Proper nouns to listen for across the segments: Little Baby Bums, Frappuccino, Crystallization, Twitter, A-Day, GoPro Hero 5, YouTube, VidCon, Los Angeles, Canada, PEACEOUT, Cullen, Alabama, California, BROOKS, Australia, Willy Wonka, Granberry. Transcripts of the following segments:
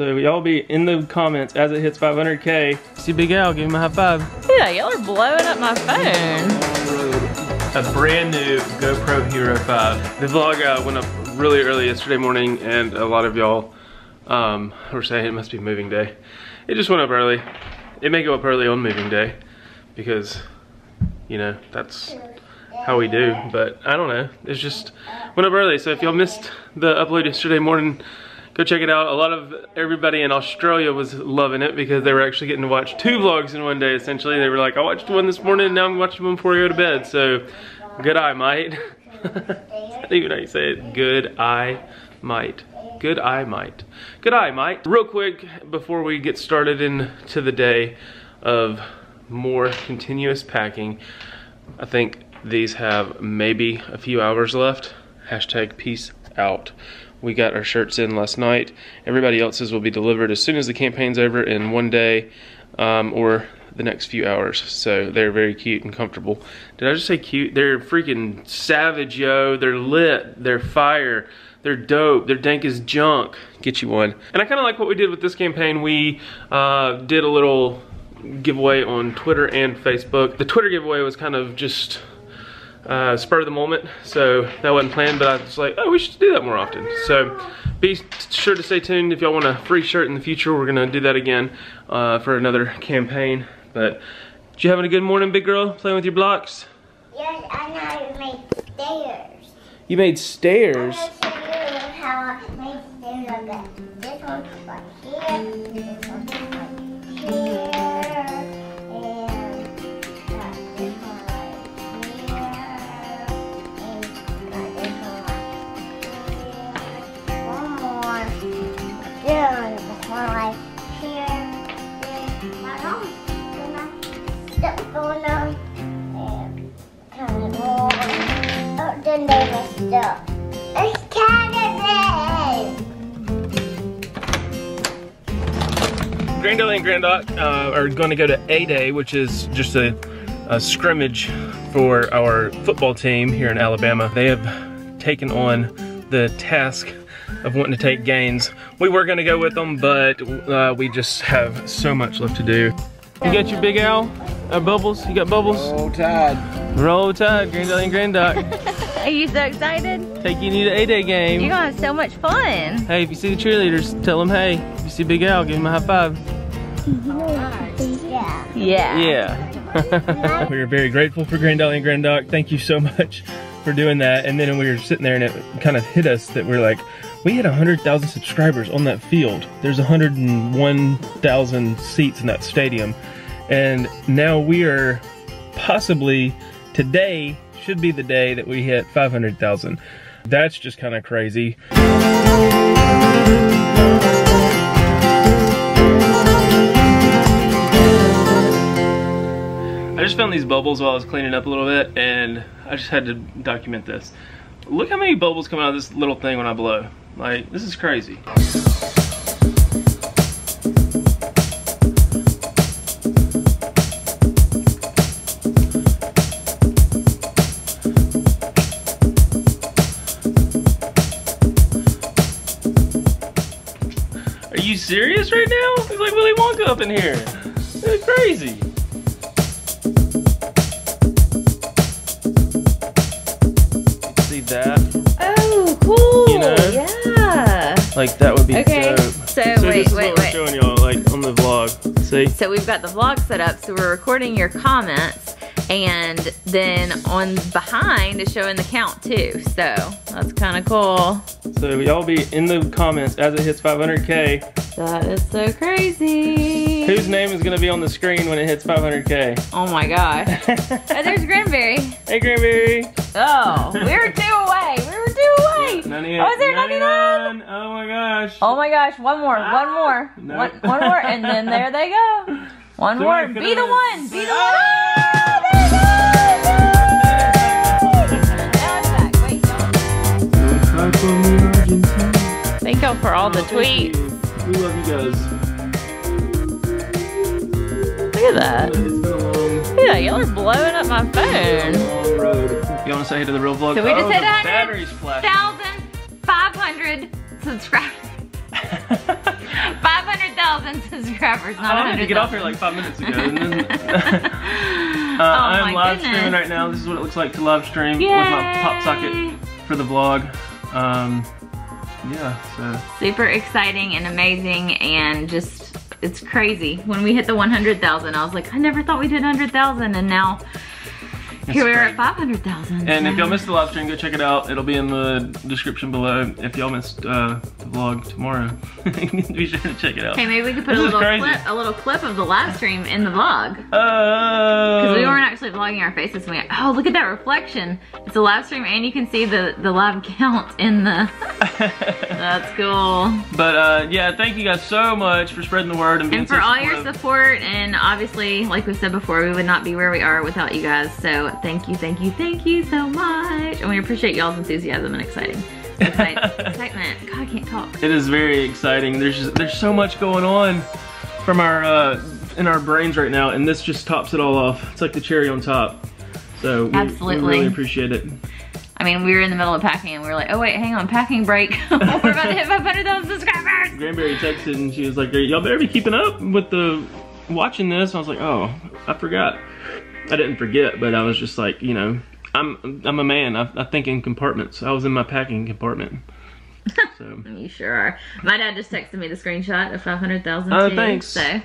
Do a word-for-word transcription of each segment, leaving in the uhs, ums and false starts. So y'all be in the comments as it hits five hundred K. See Big Al, give him a high five. Yeah, y'all are blowing up my phone. A brand new GoPro Hero five. The vlog uh, went up really early yesterday morning, and a lot of y'all um, were saying it must be moving day. It just went up early. It may go up early on moving day because, you know, that's how we do, but I don't know. It's just went up early. So if y'all missed the upload yesterday morning, go check it out. A lot of everybody in Australia was loving it because they were actually getting to watch two vlogs in one day, essentially. They were like, I watched one this morning, and now I'm watching one before I go to bed. So, good eye, mate. I don't even know how you say it. Good eye, mate. Good eye, mate. Good eye, mate. Real quick, before we get started into the day of more continuous packing, I think these have maybe a few hours left. Hashtag peace out. We got our shirts in last night. Everybody else's will be delivered as soon as the campaign's over in one day um, or the next few hours. So they're very cute and comfortable. Did I just say cute? They're freaking savage, yo. They're lit. They're fire. They're dope. They're dank as junk. Get you one. And I kind of like what we did with this campaign. We uh, did a little giveaway on Twitter and Facebook. The Twitter giveaway was kind of just Uh, spur of the moment, so that wasn't planned, but I was like, oh, we should do that more often. So be sure to stay tuned. If y'all want a free shirt in the future, we're gonna do that again uh, for another campaign. But you having a good morning, big girl, playing with your blocks? Yes, I know I made stairs. You made stairs? I'm gonna show you how I made stairs. I got this one right here, this one right here. It's Canada Day! Granddaddy and Granddaughter uh, are going to go to A-Day, which is just a, a scrimmage for our football team here in Alabama. They have taken on the task of wanting to take gains. We were going to go with them, but uh, we just have so much left to do. You got your Big Al? Uh, bubbles? You got Bubbles? Roll Tide. Roll Tide, Granddaddy and Granddaughter. Are you so excited? Taking you to A-Day game. You're gonna have so much fun. Hey, if you see the cheerleaders, tell them hey. If you see Big Al, give him a high five. Yeah. Yeah. Yeah. We are very grateful for Granddaddy and Granddoc. Thank you so much for doing that. And then we were sitting there and it kind of hit us that we're like, we had one hundred thousand subscribers on that field. There's one hundred and one thousand seats in that stadium. And now we are possibly today should be the day that we hit five hundred thousand. That's just kind of crazy. I just found these bubbles while I was cleaning up a little bit, and I just had to document this. Look how many bubbles come out of this little thing when I blow. Like, this is crazy. Are you serious right now? He's like Willy Wonka up in here. It's crazy. See that? Oh, cool. You know? Yeah. Like that would be okay. Dope. So, so wait, this is wait, what wait. we're showing y'all like on the vlog. See? So we've got the vlog set up. So we're recording your comments, and then on behind is showing the count too. So that's kind of cool. So y'all be in the comments as it hits five hundred K. That is so crazy. Whose name is going to be on the screen when it hits five hundred K? Oh my gosh. Oh, there's Granberry. Hey, Granberry. Oh, we were two away. We were two away. ninety-eight, oh, is there ninety-nine? Oh my gosh. Oh my gosh. One more. Ah, one more. No. One, one more. And then there they go. One so more. Be the one. Be the one. Oh, there it goes. Thank y'all for all the tweets. We love you guys. Look at that. Yeah, y'all are blowing up my phone. You want to say hey to the real vlog? So we just hit one hundred thousand five hundred subscribers. thousand subscribers, not I wanted to get off here like five minutes ago. And then, uh, oh I'm live goodness. streaming right now. This is what it looks like to live stream Yay. with my pop socket for the vlog. Um, yeah, so. Super exciting and amazing, and just, it's crazy. When we hit the one hundred thousand, I was like, I never thought we did one hundred thousand, and now That's here we are at five hundred thousand. And if y'all missed the live stream, go check it out. It'll be in the description below. If y'all missed uh, the vlog tomorrow, be sure to check it out. Hey, maybe we could put a little, clip, a little clip of the live stream in the vlog. Oh! Because we weren't actually vlogging our faces. And we went, oh, look at that reflection. It's a live stream, and you can see the, the live count in the... That's cool. But uh, yeah, thank you guys so much for spreading the word. And, being and for all your support. And obviously, like we said before, we would not be where we are without you guys. So thank you, thank you, thank you so much. And we appreciate y'all's enthusiasm and exciting. Excitement. God, I can't talk. It is very exciting. There's just, there's so much going on from our uh, in our brains right now, and this just tops it all off. It's like the cherry on top. So we, Absolutely. we really appreciate it. I mean, we were in the middle of packing, and we were like, oh wait, hang on, packing break. We're about to hit five hundred thousand subscribers. Granberry texted, and she was like, y'all better be keeping up with the watching this. And I was like, oh, I forgot. I didn't forget, but I was just like, you know, I'm I'm a man. I, I think in compartments. I was in my packing compartment. So. You sure are. My dad just texted me the screenshot of five hundred thousand. Oh, thanks. So.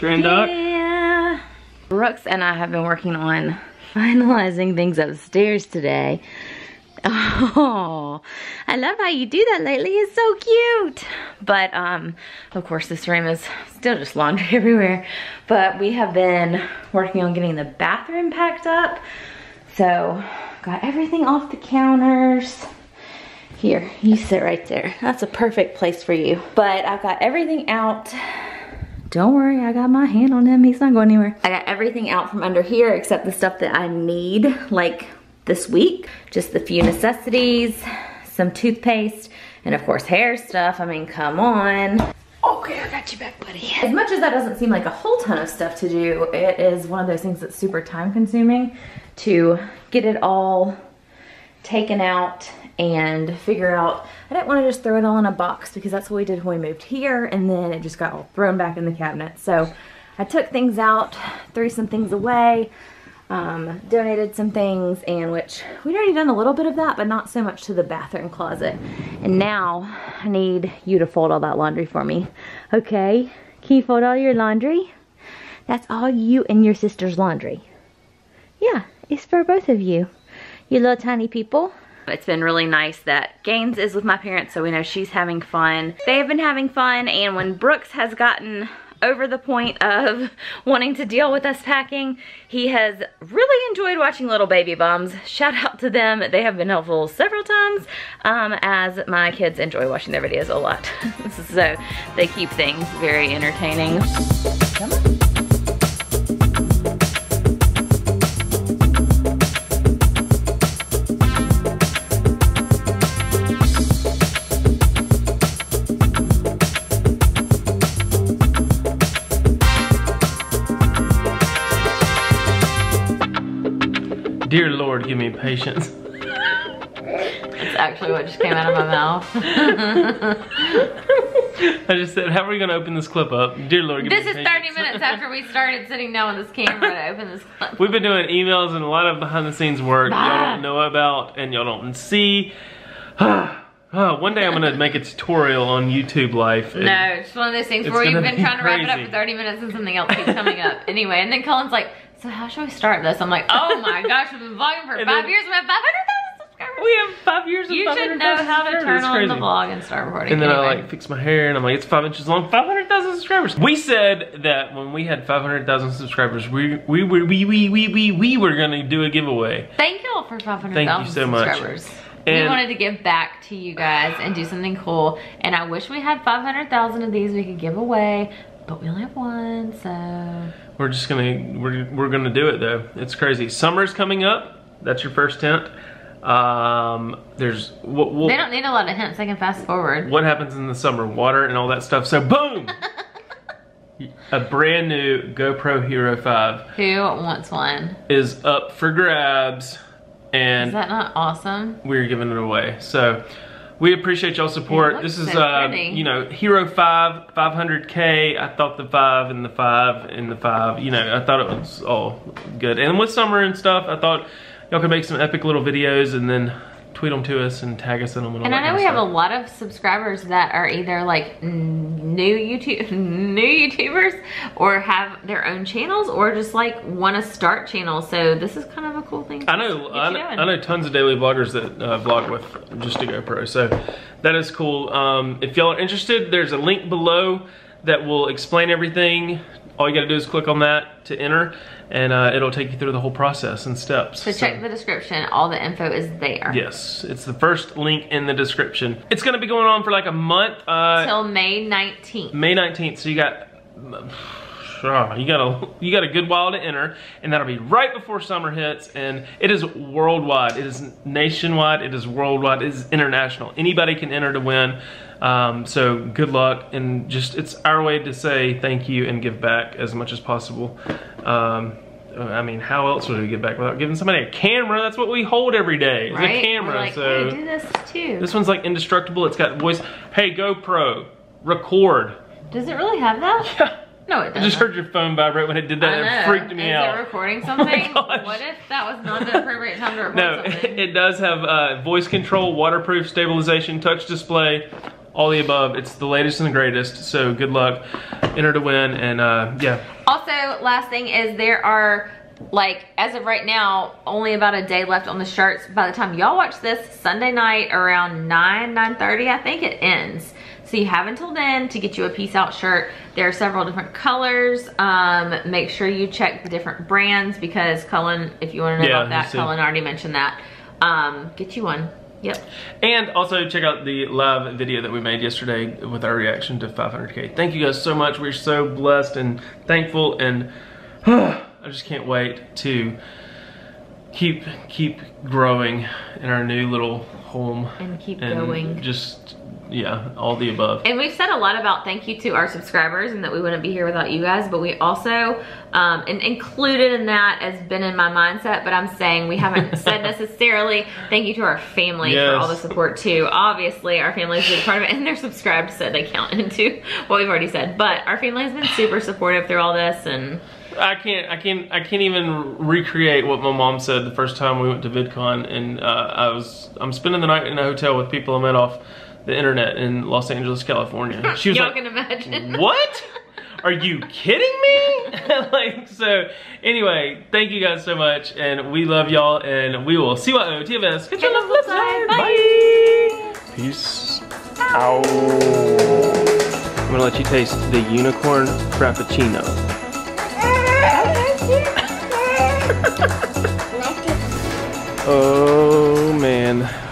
Grand Doc. Yeah. Brooks and I have been working on finalizing things upstairs today. Oh, I love how you do that lately. It's so cute. But, um, of course, this room is still just laundry everywhere. But we have been working on getting the bathroom packed up. So, got everything off the counters. Here, you sit right there. That's a perfect place for you. But I've got everything out. Don't worry, I got my hand on him. He's not going anywhere. I got everything out from under here except the stuff that I need, like... this week, just the few necessities, some toothpaste, and of course hair stuff. I mean, come on. Okay, I got you back, buddy. As much as that doesn't seem like a whole ton of stuff to do, it is one of those things that's super time consuming to get it all taken out and figure out. I didn't want to just throw it all in a box because that's what we did when we moved here, and then it just got all thrown back in the cabinet. So I took things out, threw some things away, Um, donated some things, and which we'd already done a little bit of that, but not so much to the bathroom closet. And now I need you to fold all that laundry for me. Okay, can you fold all your laundry? That's all you and your sister's laundry. Yeah, it's for both of you, you little tiny people. It's been really nice that Gaines is with my parents, so we know she's having fun. They have been having fun, and when Brooks has gotten over the point of wanting to deal with us packing, he has really enjoyed watching Little Baby Bums. Shout out to them. They have been helpful several times, um, as my kids enjoy watching their videos a lot. So they keep things very entertaining. Come on. Dear Lord, give me patience. That's actually what just came out of my mouth. I just said, how are we gonna open this clip up? Dear Lord, give this me patience. This is thirty minutes after we started sitting down with this camera to open this clip. We've been doing emails and a lot of behind the scenes work y'all don't know about and y'all don't see. Oh, one day I'm gonna make a tutorial on YouTube life. No, it's one of those things where you've been be trying to wrap crazy. it up for thirty minutes and something else keeps coming up. Anyway, and then Cullen's like, so how should we start this? I'm like, oh my gosh, we've been vlogging for and five then, years. We have five hundred thousand subscribers. We have five years of You should know how to turn on the vlog and start recording. And then anyway. I like fix my hair and I'm like, it's five inches long, five hundred thousand subscribers. We said that when we had five hundred thousand subscribers, we we were we we we we we were gonna do a giveaway. Thank y'all for five hundred thousand so subscribers. Much. And we wanted to give back to you guys and do something cool. And I wish we had five hundred thousand of these we could give away, but we only have one, so. We're just gonna, we're, we're gonna do it though. It's crazy. Summer's coming up. That's your first hint. Um, there's, we'll, we'll, they don't need a lot of hints. They can fast forward. What happens in the summer? Water and all that stuff. So boom! A brand new GoPro Hero five. Who wants one? Is up for grabs. And is that not awesome? We're giving it away. So we appreciate y'all's support. This is, so uh, you know, Hero five, five hundred K. I thought the five and the five and the five, you know, I thought it was all good. And with summer and stuff, I thought y'all could make some epic little videos and then tweet them to us and tag us in them. And, and I know we have a lot of subscribers that are either like new YouTube, new YouTubers, or have their own channels, or just like want to start channels. So this is kind of a cool thing. I know, I know, I know tons of daily vloggers that uh, vlog with just a GoPro. So that is cool. Um, if y'all are interested, there's a link below that will explain everything. All you gotta do is click on that to enter, and uh, it'll take you through the whole process and steps. So, so check the description, all the info is there. Yes, it's the first link in the description. It's gonna be going on for like a month. Uh, Till May nineteenth. May nineteenth, so you got, oh, you, got a, you got a good while to enter, and that'll be right before summer hits, and it is worldwide, it is nationwide, it is worldwide, it is international. Anybody can enter to win. Um, so good luck, and just it's our way to say thank you and give back as much as possible. Um, I mean, how else would we give back without giving somebody a camera? That's what we hold every day, is right? A camera. We're like, so we do this too. This one's like indestructible. It's got voice. Hey GoPro, record. Does it really have that? Yeah. No, it doesn't. I just heard your phone vibrate when it did that. It freaked me Is out. Is it recording something? Oh, what if that was not the appropriate time to record no, something? No, it does have uh, voice control, waterproof, stabilization, touch display. All the above. It's the latest and the greatest, so good luck. Enter to win, and uh, yeah. Also, last thing is there are, like, as of right now, only about a day left on the shirts. By the time y'all watch this, Sunday night around nine, nine thirty, I think it ends. So you have until then to get you a peace out shirt. There are several different colors. Um, make sure you check the different brands, because Cullen, if you want to know yeah, about that, Cullen already mentioned that. Um, get you one. Yep. And also check out the live video that we made yesterday with our reaction to five hundred K. Thank you guys so much. We're so blessed and thankful, and uh, I just can't wait to keep keep growing in our new little home. And keep and going. Just, yeah, all the above. And we've said a lot about thank you to our subscribers and that we wouldn't be here without you guys, but we also, um, and included in that has been in my mindset, but I'm saying we haven't said necessarily thank you to our family yes. for all the support too. Obviously our family is a big part of it, and they're subscribed, so they count into what we've already said, but our family has been super supportive through all this, and I can't, I can't, I can't even recreate what my mom said the first time we went to VidCon, and uh, I was, I'm spending the night in a hotel with people I met off the internet in Los Angeles, California. She was like, y'all can imagine. What? Are you kidding me? Like, so anyway, thank you guys so much, and we love y'all, and we will see you on T F S. Catch you on the flip side. Bye. Peace out. I'm gonna let you taste the unicorn frappuccino. Oh man.